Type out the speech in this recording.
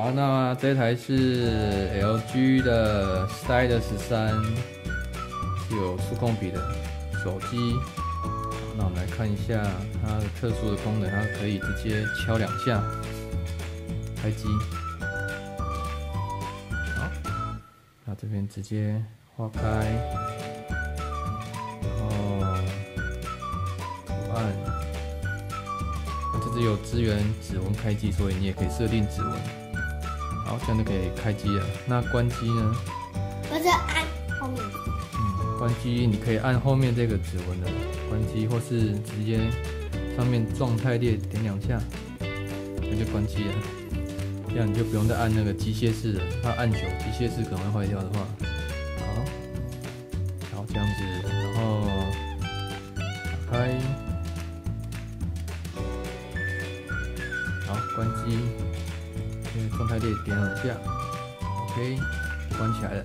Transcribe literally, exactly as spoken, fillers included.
好，那这台是 L G 的 Stylus 十三，是有触控笔的手机。那我们来看一下它的特殊的功能，它可以直接敲两下开机。好，那这边直接划开，然后图案。那这只有支援指纹开机，所以你也可以设定指纹。 好，这样就可以开机了。那关机呢？我就按后面。嗯，关机你可以按后面这个指纹的关机，或是直接上面状态列点两下，那就关机了。这样你就不用再按那个机械式了，它按久机械式可能会坏掉的话。好，然后这样子，然后打开，好，关机。状态列点两下 ，OK， 关起来了。